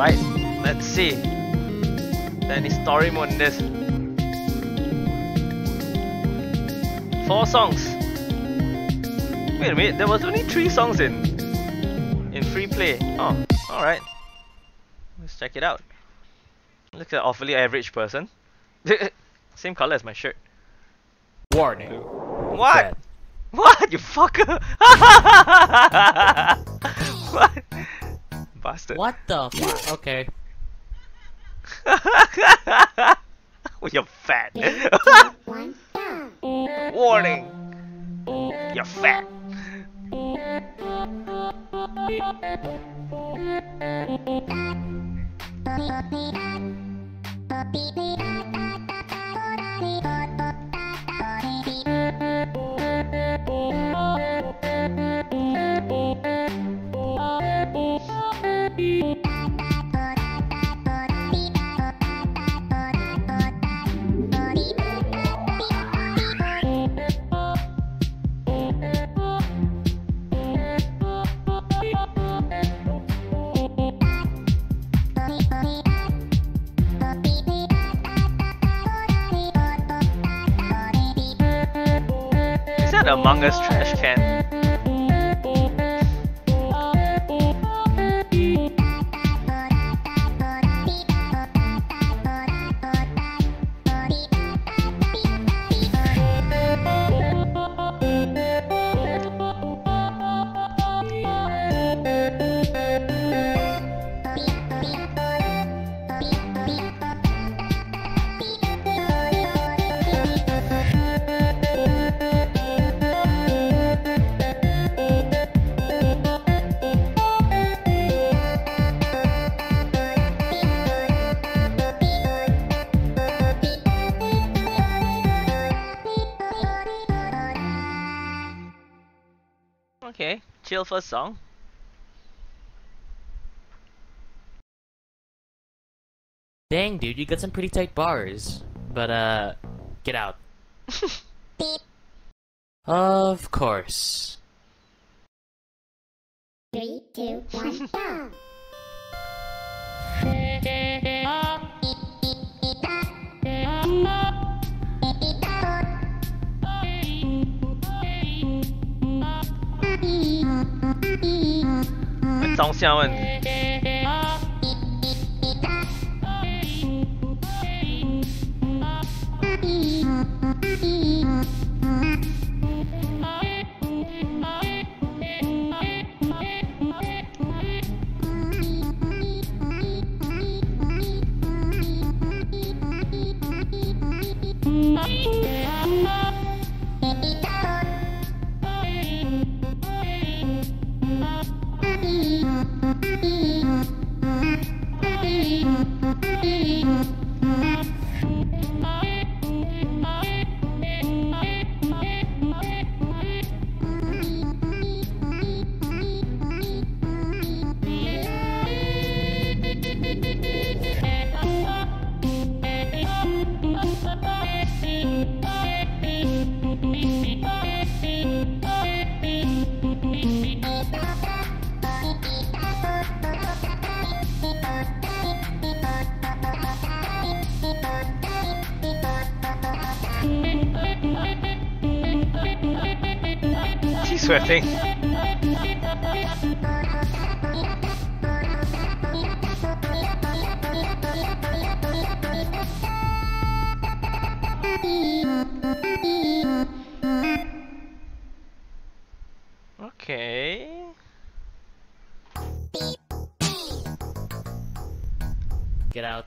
right? Let's see. Any story mode in this? 4 songs. Wait a minute, there was only 3 songs in free play. Oh, alright. Let's check it out. Look at that awfully average person. Same color as my shirt. Warning. What? Dead. What? You fucker! What? Bastard. What the fuck? Okay. Oh, you're fat. Warning. You're fat. Among Us trash can. Okay, chill first song. Dang dude, you got some pretty tight bars. But get out. Of course. 3, 2, 1, go. She's sweating. Okay. Get out.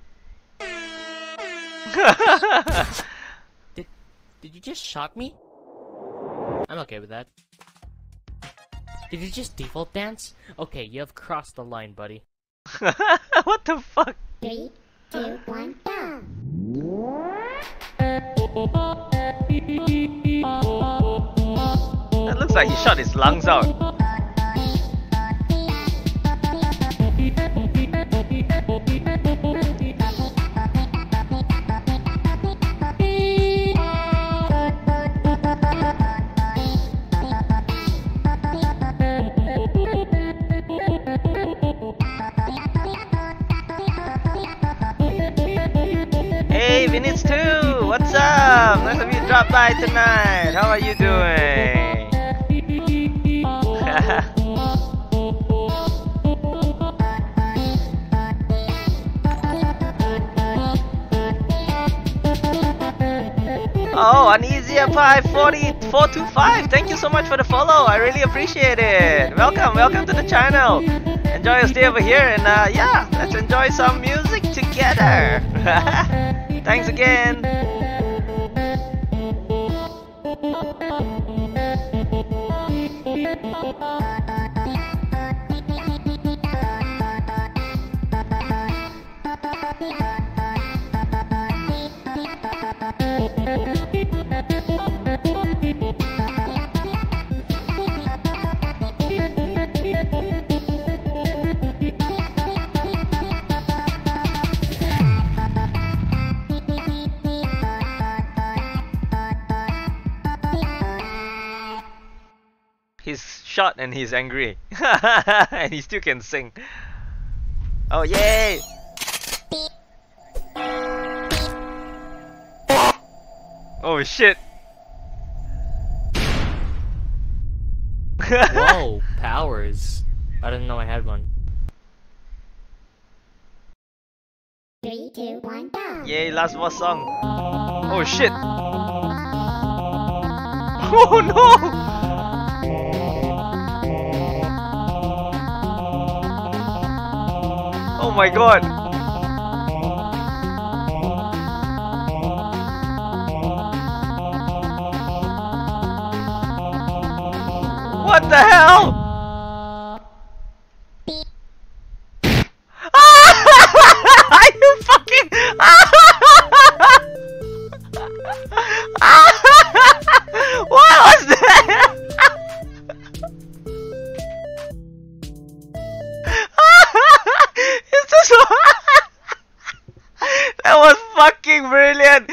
Did you just shock me? I'm okay with that. Did you just default dance? Okay, you have crossed the line, buddy. What the fuck? 3, 2, 1, go! That looks like he shot his lungs out. Welcome! Lots of you dropped by tonight! How are you doing? Oh, AneziaPi 425! Thank you so much for the follow! I really appreciate it! Welcome, welcome to the channel! Enjoy your stay over here and yeah, let's enjoy some music together! Thanks again! He's shot and he's angry and he still can sing. Oh yay! Oh shit! Whoa, powers! I didn't know I had one. 3, 2, 1, go! Yay, last boss song! Oh shit! Oh no! Oh my god! What the hell?! Are you fucking... What was that?! That was fucking brilliant!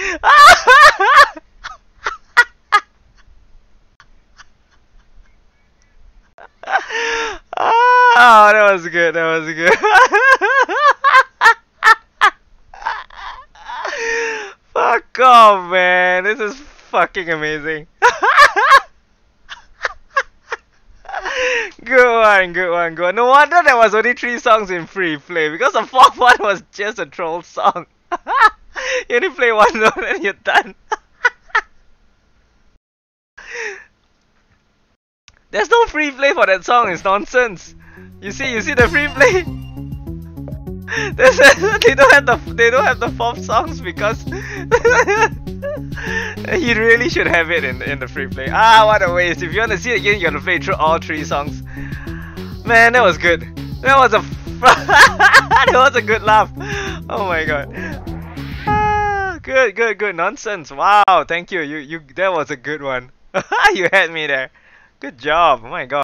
Oh, that was good, that was good. Fuck off, man. This is fucking amazing. Good one, good one, good one. No wonder there was only 3 songs in free play, because the 4th one was just a troll song. You only play one note and you're done. There's no free play for that song, it's nonsense. You see the free play? They don't have the 4th songs because he really should have it in the free play. Ah, what a waste. If you want to see it again, you gotta play through all 3 songs. Man, that was good. That was a that was a good laugh. Oh my god. Ah, good, good, good. Nonsense. Wow, thank you. That was a good one. You had me there. Good job. Oh my god.